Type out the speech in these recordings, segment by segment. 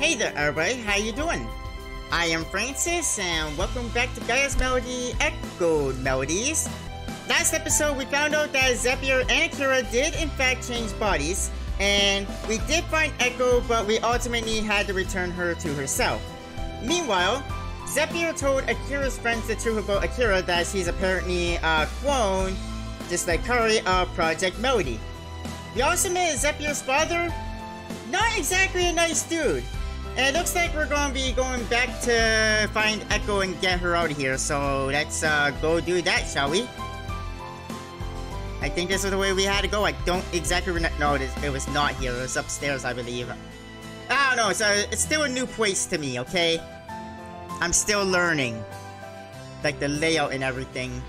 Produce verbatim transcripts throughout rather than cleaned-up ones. Hey there everybody, how you doing? I am Francis and welcome back to Gaia's Melody, Echoed Melodies. Last episode we found out that Zephyr and Akira did in fact change bodies, and we did find Echo, but we ultimately had to return her to herself. Meanwhile, Zephyr told Akira's friends the truth about Akira, that she's apparently a clone, just like Kari, of Project Melody. We also met Zephyr's father, not exactly a nice dude. And it looks like we're going to be going back to find Echo and get her out of here, so let's uh, go do that, shall we? I think this is the way we had to go. I don't exactly remember. No, it was not here. It was upstairs, I believe. I don't know, so it's still a new place to me, okay? I'm still learning, like the layout and everything.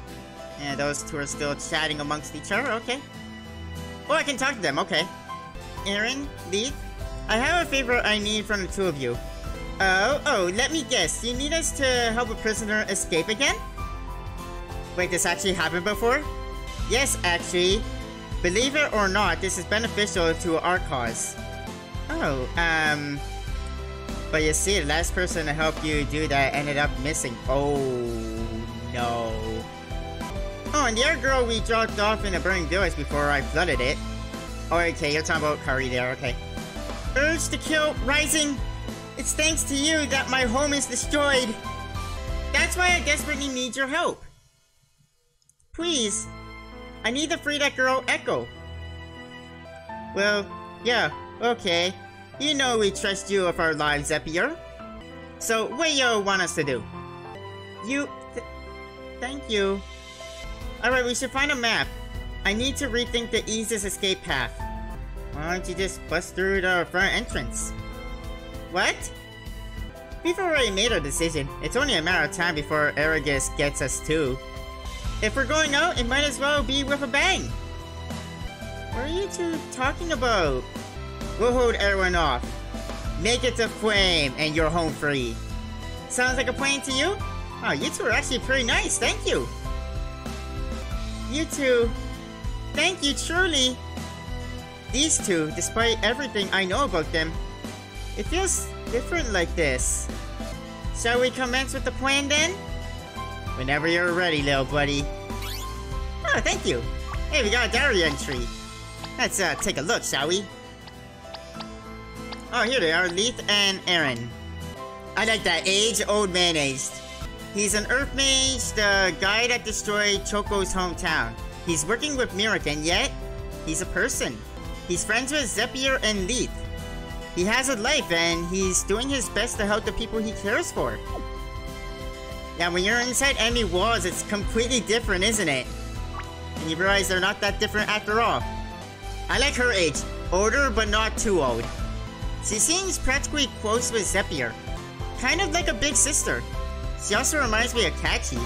Yeah, those two are still chatting amongst each other, okay. Oh, I can talk to them, okay. Aaron, Leith, I have a favor I need from the two of you. Oh, oh, let me guess, you need us to help a prisoner escape again? Wait, this actually happened before? Yes, actually. Believe it or not, this is beneficial to our cause. Oh, um... but you see, the last person to help you do that ended up missing. Oh, no. Oh, and the other girl we dropped off in a burning village before I flooded it. Oh, okay, you're talking about Kari there, okay. Urge to kill rising. It's thanks to you that my home is destroyed. That's why I desperately need your help. Please, I need to free that girl Echo. Well, yeah, okay. You know we trust you of our lives, Zephyr. So what do you want us to do? You... Th thank you. Alright, we should find a map. I need to rethink the easiest escape path. Why don't you just bust through the front entrance? What? We've already made our decision. It's only a matter of time before Agares gets us too. If we're going out, it might as well be with a bang. What are you two talking about? We'll hold everyone off. Make it to Flame and you're home free. Sounds like a plan to you? Oh, you two are actually pretty nice, thank you. You two. Thank you, truly. These two, despite everything I know about them, it feels different like this. Shall we commence with the plan then? Whenever you're ready, little buddy. Oh, thank you. Hey, we got a diary entry. Let's uh, take a look, shall we? Oh, here they are, Leith and Aaron. I like that, age, old man aged. He's an earth mage, the guy that destroyed Choco's hometown. He's working with Mirrikk, and yet, he's a person. He's friends with Zephyr and Leith. He has a life, and he's doing his best to help the people he cares for. Now, when you're inside enemy walls, it's completely different, isn't it? And you realize they're not that different after all. I like her age, older but not too old. She seems practically close with Zephyr, kind of like a big sister. She also reminds me of Kachi.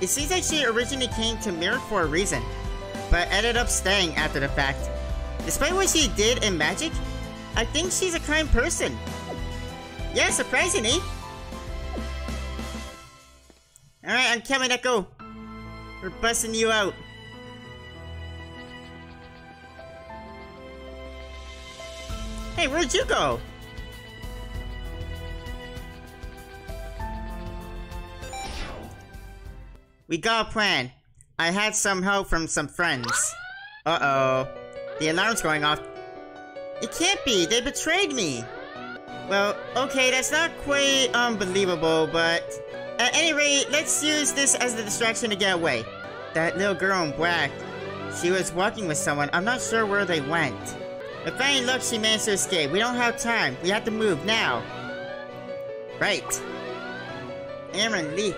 It seems like she originally came to Mirrikk for a reason, but ended up staying after the fact. Despite what she did in magic, I think she's a kind person. Yeah, surprisingly. Alright, I'm coming, Echo. We're busting you out. Hey, where'd you go? We got a plan. I had some help from some friends. Uh-oh. The alarm's going off. It can't be. They betrayed me. Well, okay, that's not quite unbelievable, but... At any rate, let's use this as the distraction to get away. That little girl in black. She was walking with someone. I'm not sure where they went. If any luck, she managed to escape. We don't have time. We have to move now. Right. Aaron, Leith.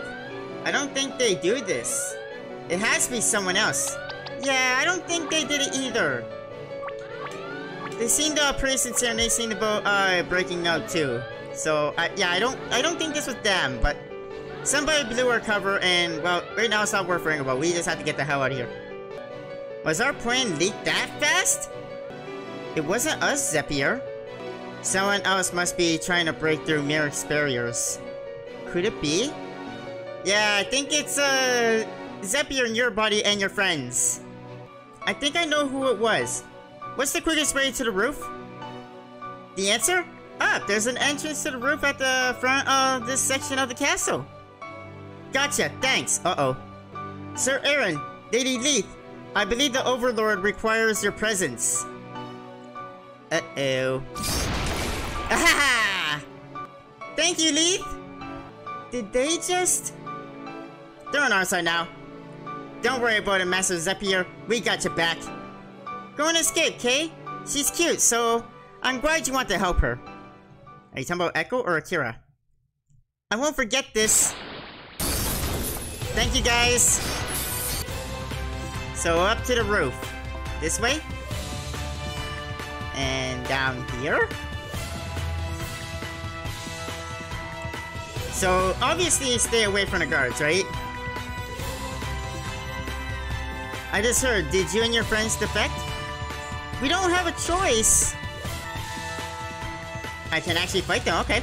I don't think they do this. It has to be someone else. Yeah, I don't think they did it either. They seemed uh, pretty sincere, and they seemed about uh, breaking out too. So I, yeah, I don't, I don't think this was them. But somebody blew our cover, and well, right now it's not worth worrying about. We just have to get the hell out of here. Was our plan leaked that fast? It wasn't us, Zephyr. Someone else must be trying to break through Mirrick's barriers. Could it be? Yeah, I think it's, uh... Zephyr and your buddy and your friends. I think I know who it was. What's the quickest way to the roof? The answer? Ah, there's an entrance to the roof at the front of this section of the castle. Gotcha, thanks. Uh-oh. Sir Aaron, Lady Leith, I believe the Overlord requires your presence. Uh-oh. Ahaha! Thank you, Leith! Did they just... They're on our side now. Don't worry about it, Master Zephyr. We got your back. Go and escape, Kay. She's cute, so I'm glad you want to help her. Are you talking about Echo or Akira? I won't forget this. Thank you, guys. So up to the roof. This way. And down here. So obviously stay away from the guards, right? I just heard, did you and your friends defect? We don't have a choice. I can actually fight them, okay.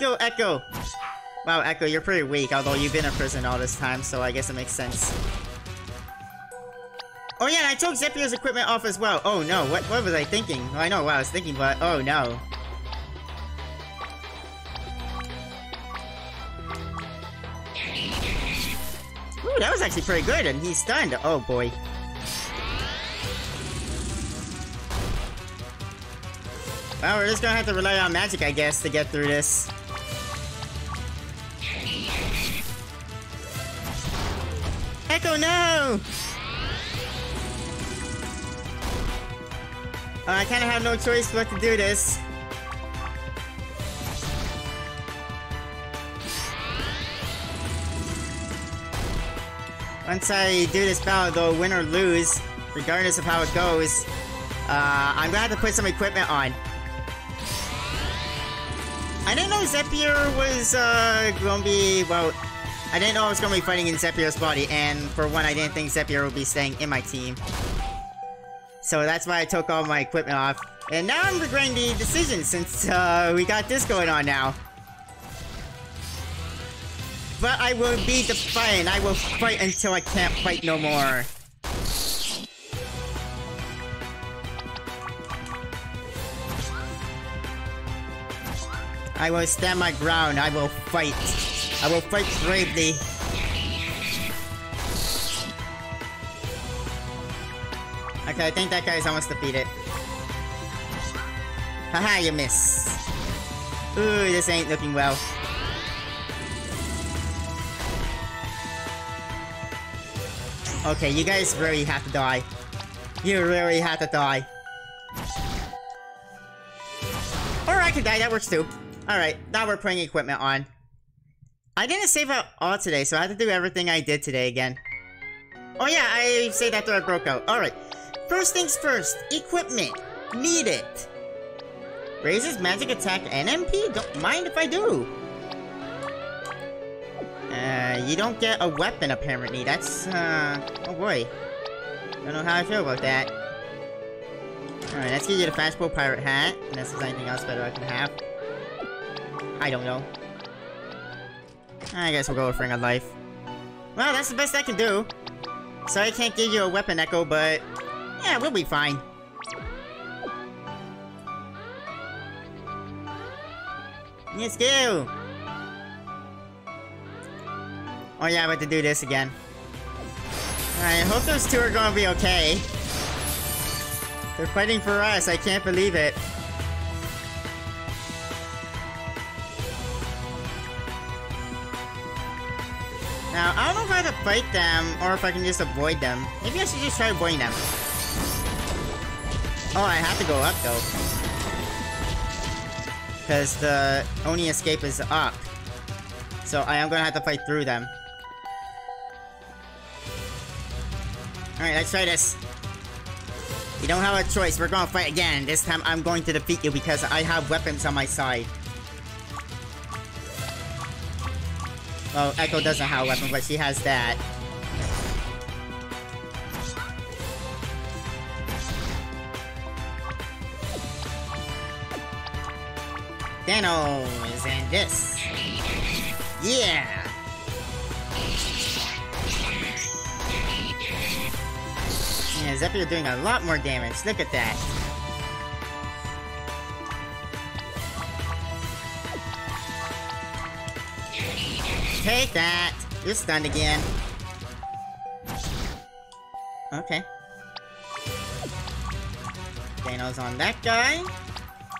Go, Echo! Wow, Echo, you're pretty weak, although you've been in prison all this time, so I guess it makes sense. Oh yeah, and I took Zephyr's equipment off as well. Oh no, what, what was I thinking? Well, I know what I was thinking, but oh no. Ooh, that was actually pretty good, and he's stunned. Oh boy. Well, we're just gonna have to rely on magic, I guess, to get through this. Echo, no! Uh, I kinda have no choice but to do this. Once I do this battle, though, win or lose, regardless of how it goes, uh, I'm gonna have to put some equipment on. I didn't know Zephyr was uh, gonna be, well, I didn't know I was gonna be fighting in Zephyr's body, and for one, I didn't think Zephyr would be staying in my team. So that's why I took all my equipment off. And now I'm regretting the decision since uh, we got this going on now. But I will be defiant. I will fight until I can't fight no more. I will stand my ground. I will fight. I will fight bravely. Okay, I think that guy's almost defeated. Haha, you miss. Ooh, this ain't looking well. Okay, you guys really have to die. You really have to die. Or I could die, that works too. Alright, now we're putting equipment on. I didn't save out all today, so I have to do everything I did today again. Oh yeah, I saved after I broke out. Alright. First things first, equipment. Need it. Raises magic attack and M P? Don't mind if I do. Uh, you don't get a weapon apparently. That's, uh, oh boy. Don't know how I feel about that. Alright, let's get you the fastball pirate hat. Unless there's anything else better I can have. I don't know. I guess we'll go with Ring of Life. Well, that's the best I can do. So I can't give you a weapon, Echo, but... yeah, we'll be fine. Let's go! Oh yeah, I'm about to do this again. Alright, I hope those two are gonna be okay. They're fighting for us, I can't believe it. Now, I don't know if I have to fight them, or if I can just avoid them. Maybe I should just try avoiding them. Oh, I have to go up, though. Because the only escape is up. So I am going to have to fight through them. Alright, let's try this. You don't have a choice, we're going to fight again. This time I'm going to defeat you because I have weapons on my side. Well, Echo doesn't have a weapon, but she has that. Thanos, and this. Yeah! Yeah, Zephyr doing a lot more damage, look at that. Take that! You're stunned again. Okay. Dano's on that guy.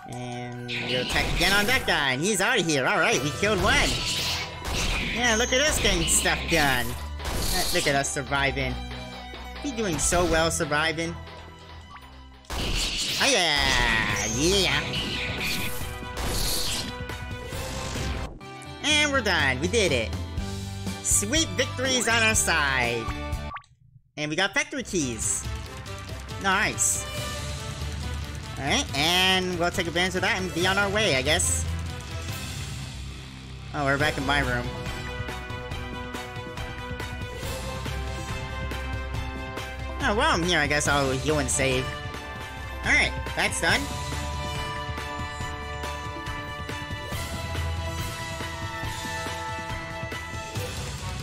And you'll attack again on that guy. And he's out of here. Alright, we killed one. Yeah, look at us getting stuff done. Look at us surviving. We're doing so well surviving. Oh yeah! Yeah! And we're done. We did it. Sweet victories on our side. And we got factory keys. Nice. Alright, and we'll take advantage of that and be on our way, I guess. Oh, we're back in my room. Oh, while I'm here, I guess I'll heal and save. Alright, that's done.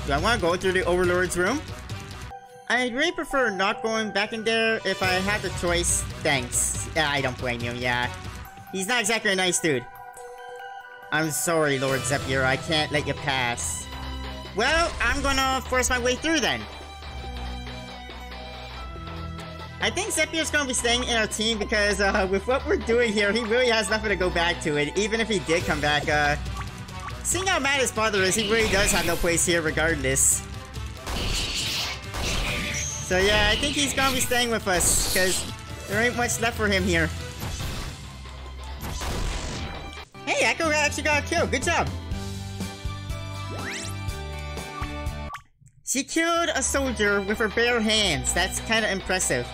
Do I want to go through the Overlord's room? I'd really prefer not going back in there if I had the choice. Thanks. I don't blame you, yeah. He's not exactly a nice dude. I'm sorry, Lord Zephyr, I can't let you pass. Well, I'm gonna force my way through then. I think Zephyr's gonna be staying in our team because uh, with what we're doing here, he really has nothing to go back to. And even if he did come back, uh, seeing how mad his father is, he really does have no place here regardless. So yeah, I think he's gonna be staying with us, because there ain't much left for him here. Hey, Echo actually got a kill, good job! She killed a soldier with her bare hands, that's kinda impressive.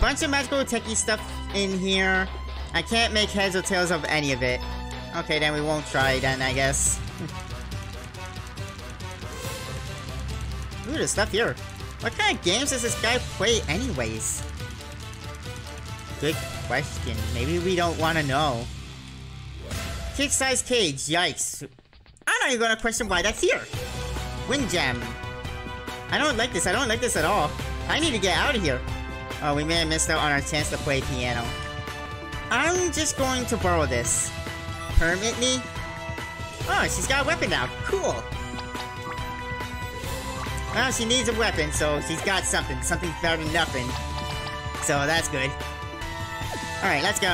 Bunch of magical techie stuff in here, I can't make heads or tails of any of it. Okay then, we won't try then, I guess. Ooh, there's stuff here. What kind of games does this guy play anyways? Good question. Maybe we don't want to know. Kick-sized cage. Yikes. I'm not even going to question why that's here. Wind jam. I don't like this. I don't like this at all. I need to get out of here. Oh, we may have missed out on our chance to play piano. I'm just going to borrow this. Permanently? Oh, she's got a weapon now. Cool. Well, she needs a weapon, so she's got something. Something better than nothing. So that's good. Alright, let's go.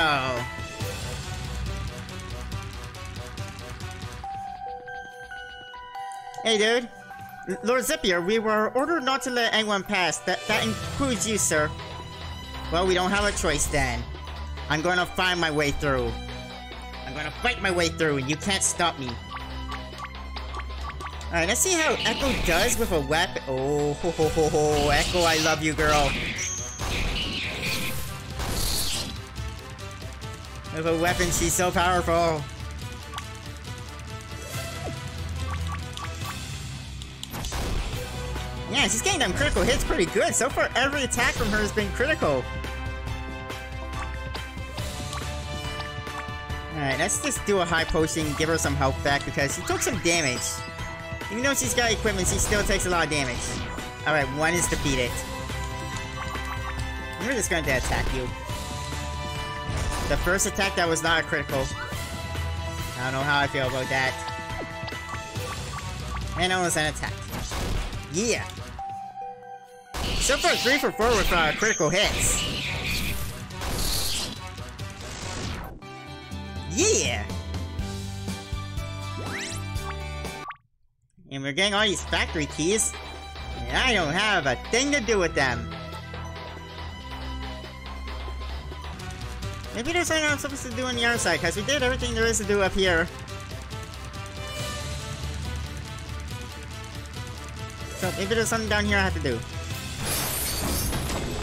Hey, dude. L Lord Zephyr, we were ordered not to let anyone pass. That, that includes you, sir. Well, we don't have a choice then. I'm gonna find my way through. I'm gonna fight my way through, and you can't stop me. Alright, let's see how Echo does with a weapon. Oh, ho, ho, ho, ho. Echo, I love you, girl. With a weapon, she's so powerful. Yeah, she's getting them critical hits pretty good. So far, every attack from her has been critical. Alright, let's just do a high potion, give her some health back because she took some damage. Even though she's got equipment, she still takes a lot of damage. Alright, one is defeated. We're just going to attack you. The first attack, that was not a critical. I don't know how I feel about that. And almost an attack. Yeah. So far, three for four with uh, critical hits. Yeah! And we're getting all these factory keys, and I don't have a thing to do with them. Maybe there's something I'm supposed to do on the other side, because we did everything there is to do up here. So maybe there's something down here I have to do.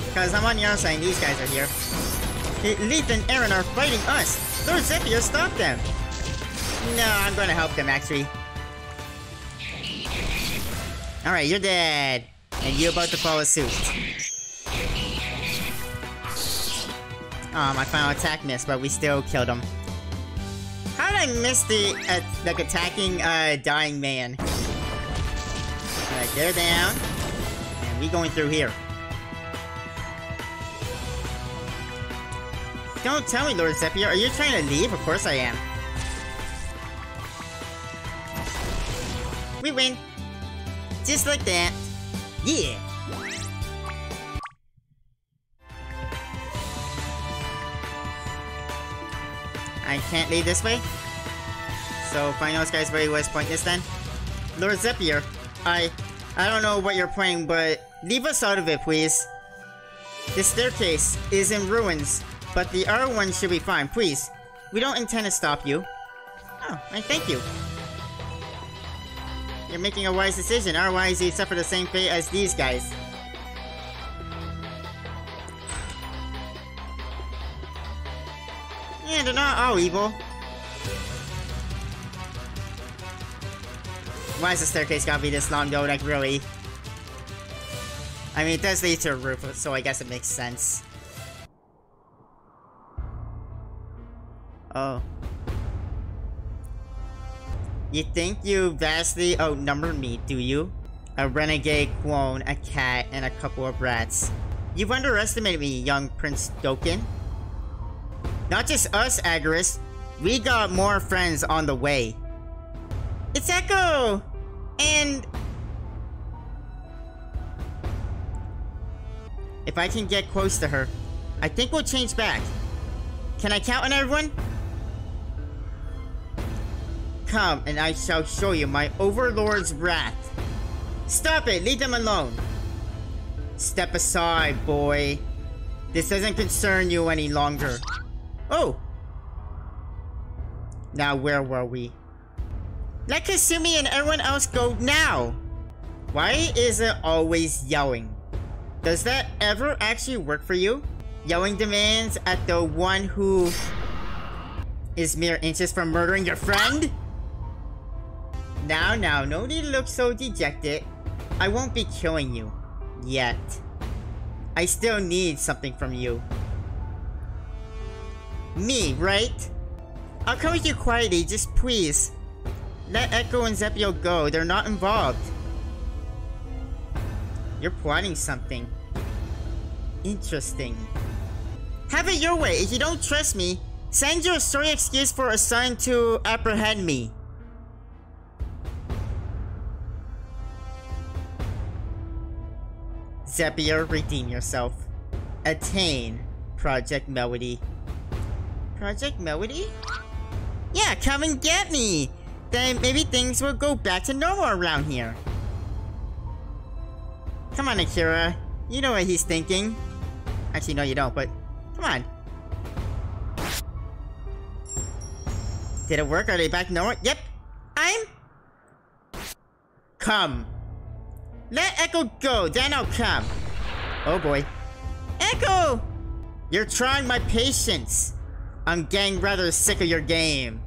Because I'm on the other side, and these guys are here. Leith and Aaron are fighting us! Lord Zephyr, stop them! No, I'm gonna help them, actually. Alright, you're dead. And you're about to follow suit. Oh, my final attack missed, but we still killed him. How did I miss the, uh, like, attacking, uh, dying man? Alright, they're down. And we going through here. Don't tell me, Lord Zephyr, are you trying to leave? Of course I am. We win. Just like that. Yeah. I can't leave this way. So finals guys, very west point this then. Lord Zephyr, I I don't know what you're playing, but leave us out of it, please. The staircase is in ruins, but the other one should be fine, please. We don't intend to stop you. Oh, I thank you. You're making a wise decision, otherwise you suffer the same fate as these guys. Yeah, they're not all evil. Why is the staircase gotta be this long though, like really? I mean, it does lead to a roof, so I guess it makes sense. Oh. You think you vastly outnumber me, do you? A renegade clone, a cat, and a couple of rats. You've underestimated me, young Prince Doken. Not just us, Agares. We got more friends on the way. It's Echo! And... if I can get close to her, I think we'll change back. Can I count on everyone? Come, and I shall show you my overlord's wrath. Stop it! Leave them alone! Step aside, boy. This doesn't concern you any longer. Oh! Now where were we? Let Kasumi and everyone else go now! Why is it always yelling? Does that ever actually work for you? Yelling demands at the one who is mere inches from murdering your friend? Now, now, no need to look so dejected. I won't be killing you. Yet. I still need something from you. Me, right? I'll come with you quietly, just please. Let Echo and Zephyr go, they're not involved. You're plotting something. Interesting. Have it your way, if you don't trust me, send your sorry excuse for a sign to apprehend me. Zephyr, redeem yourself. Attain Project Melody. Project Melody? Yeah, come and get me! Then maybe things will go back to normal around here. Come on, Akira. You know what he's thinking. Actually, no you don't, but come on. Did it work? Are they back normal? Yep. I'm... Come. Let Echo go, then I'll come. Oh boy. Echo! You're trying my patience. I'm getting rather sick of your game.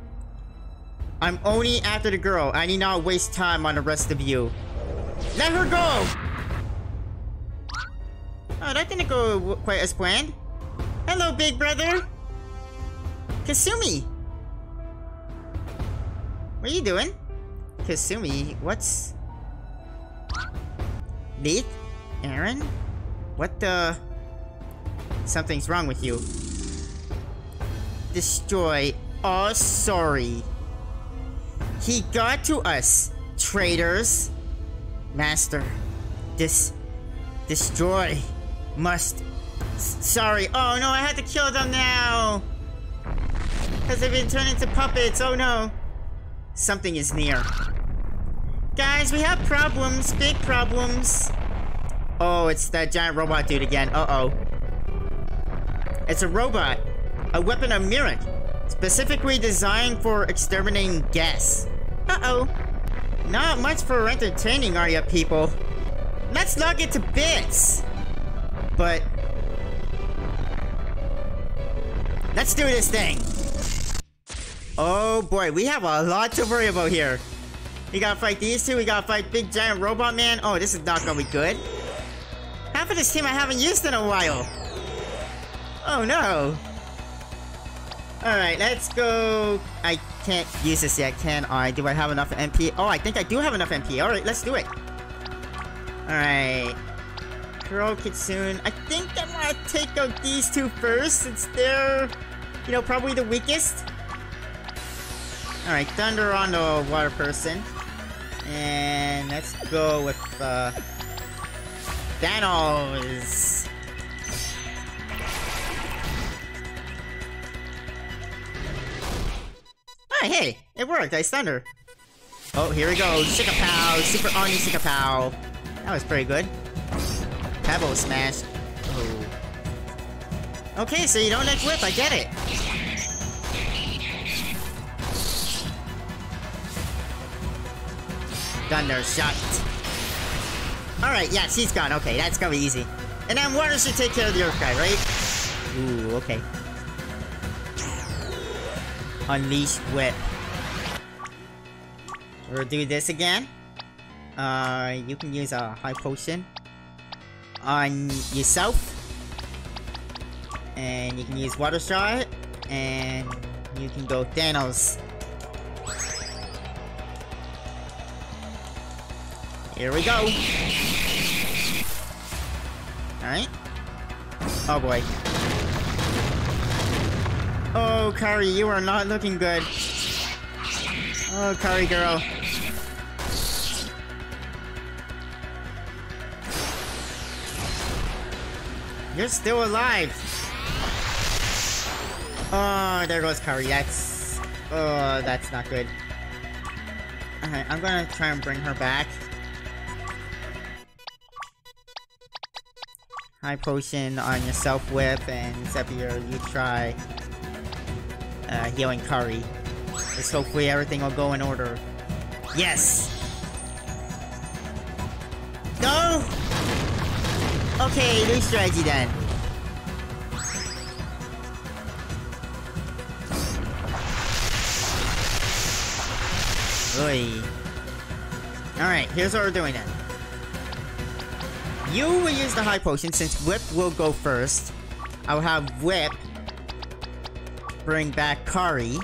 I'm only after the girl. I need not waste time on the rest of you. Let her go! Oh, that didn't go quite as planned. Hello, big brother. Kasumi! What are you doing? Kasumi, what's... Leith? Aaron? What the... Something's wrong with you. Destroy all sorry. He got to us, traitors. Master, this destroy must. S sorry. Oh no, I had to kill them now. Because they've been turned into puppets. Oh no. Something is near. Guys, we have problems. Big problems. Oh, it's that giant robot dude again. Uh oh. It's a robot. A weapon of Mirrikk. Specifically designed for exterminating guests. Uh-oh. Not much for entertaining, are ya, people? Let's log it to bits! But... let's do this thing! Oh boy, we have a lot to worry about here. We gotta fight these two, we gotta fight Big Giant Robot Man. Oh, this is not gonna be good. Half of this team I haven't used in a while. Oh no. Alright, let's go... I can't use this yet, can I? Do I have enough M P? Oh, I think I do have enough M P. Alright, let's do it. Alright. Kuro Kitsune. I think I want to take out these two first, since they're, you know, probably the weakest. Alright, Thunder on the water person. And let's go with uh, Thanos. Ah, hey, it worked. I stunned her. Oh, here we go. Sikapow, super on you, Sikapow. That was pretty good. Pebble smash. Oh. Okay, so you don't like whip. I get it. Thunder shot. Alright, yeah, she's gone. Okay, that's gonna be easy. And then water should take care of the earth guy, right? Ooh, okay. Unleash whip. We'll do this again. Uh, you can use a high potion on yourself. And you can use water shot. And you can go Thanos. Here we go. Alright. Oh boy. Oh, Kari, you are not looking good. Oh, Kari girl. You're still alive. Oh, there goes Kari. That's... Oh, that's not good. Alright, I'm gonna try and bring her back. High potion on your self whip, and Zephyr, you try uh, healing Kari. Just hopefully everything will go in order. Yes! No! Okay, new strategy then. Oy. Alright, here's what we're doing then. You will use the high potion since whip will go first. I'll have whip bring back Kari,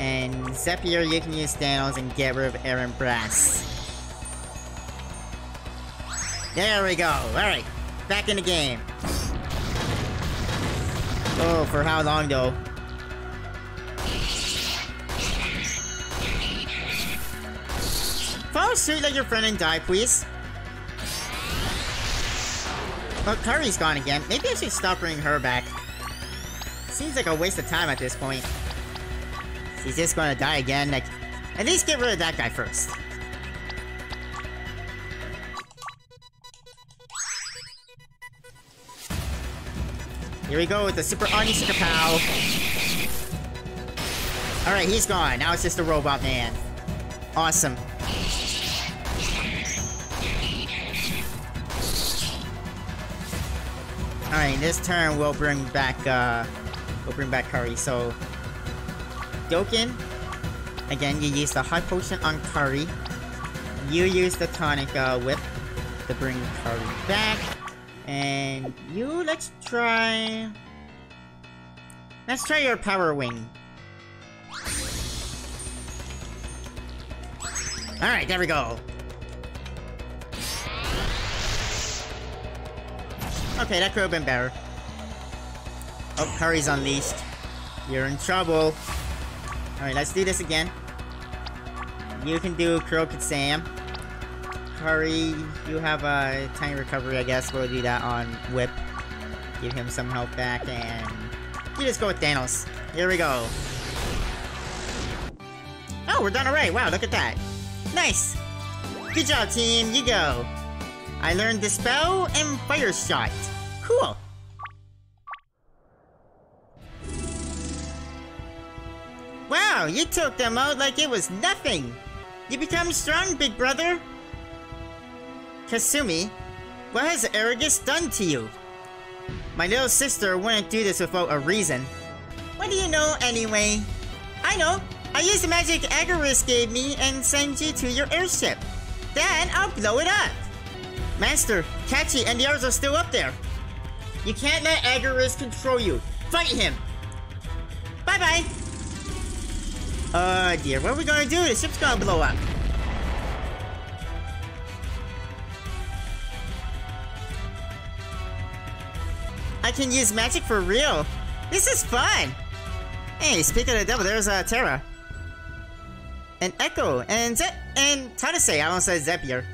and Zephyr, you can use Thanos and get rid of Aaron Brass. There we go. All right, back in the game. Oh, for how long though? Follow suit like your friend and die, please. But Kari's gone again. Maybe I should stop bringing her back. Seems like a waste of time at this point. She's just gonna die again. Like, at least get rid of that guy first. Here we go with the super Oni Sikapow. Alright, he's gone. Now it's just a robot man. Awesome. Alright, this turn we'll bring back, uh, we'll bring back Kari, so... Doken, again, you use the high potion on Kari. You use the tonic, uh, whip to bring Kari back. And you, let's try... Let's try your power wing. Alright, there we go. Okay, that could have been better. Oh, Kari's unleashed. You're in trouble. Alright, let's do this again. You can do Kuro Kitsune. Kari, you have a tiny recovery, I guess. We'll do that on whip. Give him some health back, and... You just go with Thanos. Here we go. Oh, we're done already. Wow, look at that. Nice! Good job, team. You go. I learned Dispel and Fire Shot. Cool. Wow, you took them out like it was nothing. You become strong, big brother. Kasumi, what has Agares done to you? My little sister wouldn't do this without a reason. What do you know anyway? I know. I used the magic Agares gave me and send you to your airship. Then I'll blow it up. Master, Kachi and the others are still up there. You can't let Agares control you. Fight him. Bye-bye. Uh, dear, what are we gonna do? The ship's gonna blow up. I can use magic for real. This is fun. Hey, speaking of the devil, there's uh, Terra. and Echo and Ze- and Tadase, I almost said Zephyr.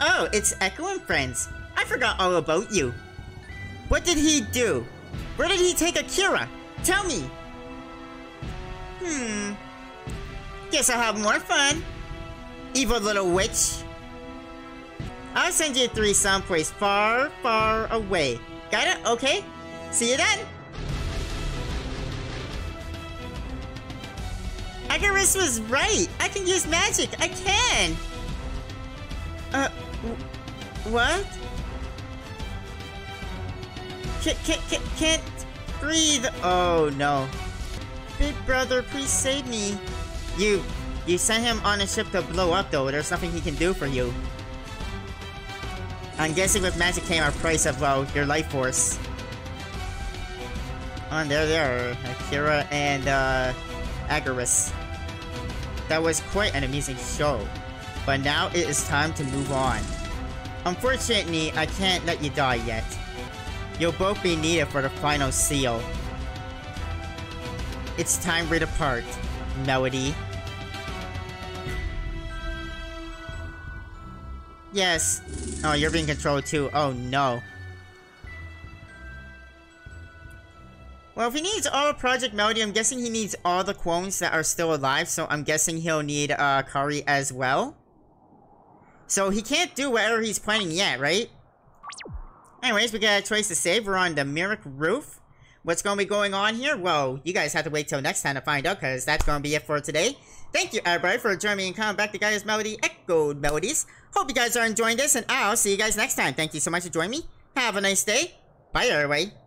Oh, it's Echo and friends. I forgot all about you. What did he do? Where did he take Akira? Tell me! Hmm... Guess I'll have more fun. Evil little witch. I'll send you three someplace far, far away. Got it? Okay. See you then! Agares was right! I can use magic! I can! Uh... What? Can't, can't, can't breathe. Oh no. Big brother, please save me. You, you sent him on a ship to blow up though. There's nothing he can do for you. I'm guessing with magic came our price of, well, your life force. On oh, there they are. Akira and, uh, Agares. That was quite an amazing show. But now it is time to move on. Unfortunately, I can't let you die yet. You'll both be needed for the final seal. It's time we depart, Melody. Yes. Oh, you're being controlled too. Oh no. Well, if he needs all of Project Melody, I'm guessing he needs all the clones that are still alive, so I'm guessing he'll need uh, Kari as well. So he can't do whatever he's planning yet, right? Anyways, we got a choice to save. We're on the Mirrikk roof. What's going to be going on here? Well, you guys have to wait till next time to find out, because that's going to be it for today. Thank you, everybody, for joining me and coming back to Gaia's Melody, Echoed Melodies. Hope you guys are enjoying this, and I'll see you guys next time. Thank you so much for joining me. Have a nice day. Bye, everybody.